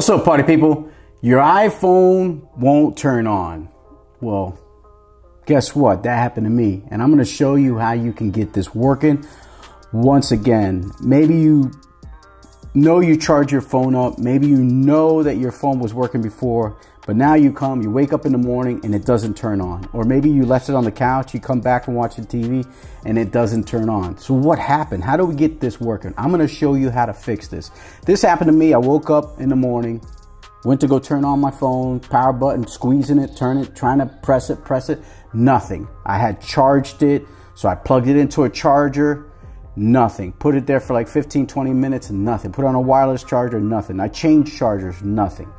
What's up, party people? Your iPhone won't turn on. Well, guess what? That happened to me, and I'm going to show you how you can get this working once again. Maybe you know you charge your phone up. Maybe you know that your phone was working before, but now you wake up in the morning and it doesn't turn on. Or maybe you left it on the couch, you come back from watching TV and it doesn't turn on. So what happened? How do we get this working? I'm gonna show you how to fix this. This happened to me. I woke up in the morning, went to go turn on my phone, power button, squeezing it, turn it, trying to press it, nothing. I had charged it, so I plugged it into a charger. Nothing. Put it there for like 15-20 minutes, nothing. Put on a wireless charger, nothing. I changed chargers, nothing.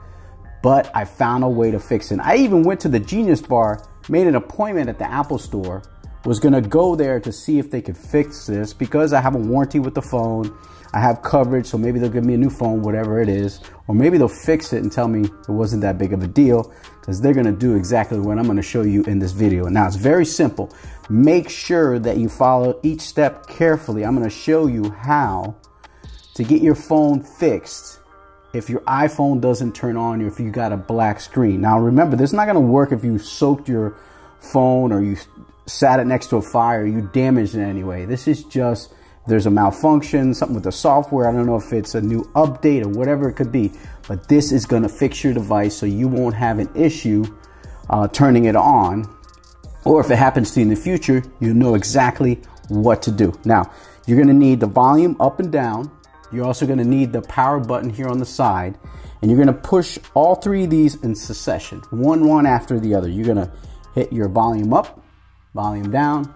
But I found a way to fix it. I even went to the Genius Bar, made an appointment at the Apple Store, was gonna go there to see if they could fix this because I have a warranty with the phone. I have coverage, so maybe they'll give me a new phone, whatever it is, or maybe they'll fix it and tell me it wasn't that big of a deal, because they're gonna do exactly what I'm gonna show you in this video. Now, it's very simple. Make sure that you follow each step carefully. I'm gonna show you how to get your phone fixed if your iPhone doesn't turn on or if you got a black screen. Now, remember, this is not gonna work if you soaked your phone or you sat it next to a fire, you damaged it anyway. This is just, there's a malfunction, something with the software. I don't know if it's a new update or whatever it could be, but this is gonna fix your device so you won't have an issue turning it on. Or if it happens to you in the future, you know exactly what to do. Now, you're gonna need the volume up and down. You're also gonna need the power button here on the side. And you're gonna push all three of these in succession, one after the other. You're gonna hit your volume up, volume down,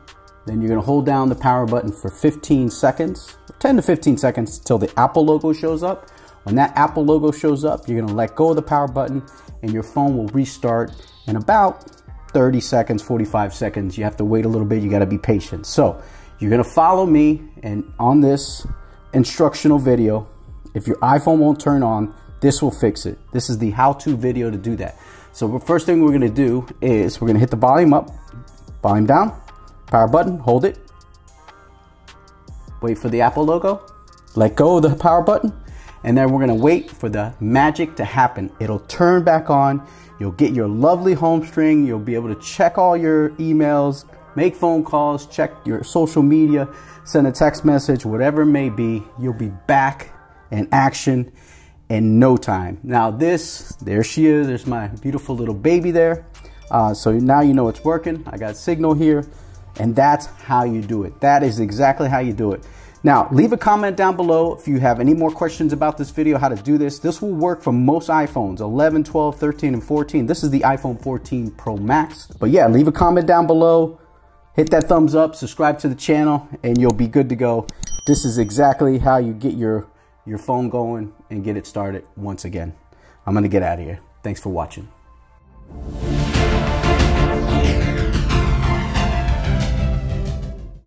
then you're gonna hold down the power button for 15 seconds, 10 to 15 seconds till the Apple logo shows up. When that Apple logo shows up, you're gonna let go of the power button and your phone will restart in about 30 seconds, 45 seconds. You have to wait a little bit, you gotta be patient. So you're gonna follow me, and on this instructional video, if your iPhone won't turn on, this will fix it. This is the how-to video to do that. So the first thing we're gonna do is we're gonna hit the volume up, volume down, power button, hold it, wait for the Apple logo, let go of the power button, and then we're gonna wait for the magic to happen. It'll turn back on, you'll get your lovely home screen, you'll be able to check all your emails, make phone calls, check your social media, send a text message, whatever it may be, you'll be back in action in no time. Now this, there she is, there's my beautiful little baby there. So now you know it's working. I got signal here, and that's how you do it. That is exactly how you do it. Now, leave a comment down below if you have any more questions about this video, how to do this. This will work for most iPhones, 11, 12, 13, and 14. This is the iPhone 14 Pro Max. But yeah, leave a comment down below, hit that thumbs up, subscribe to the channel, and you'll be good to go. This is exactly how you get your phone going and get it started once again. I'm gonna get out of here. Thanks for watching.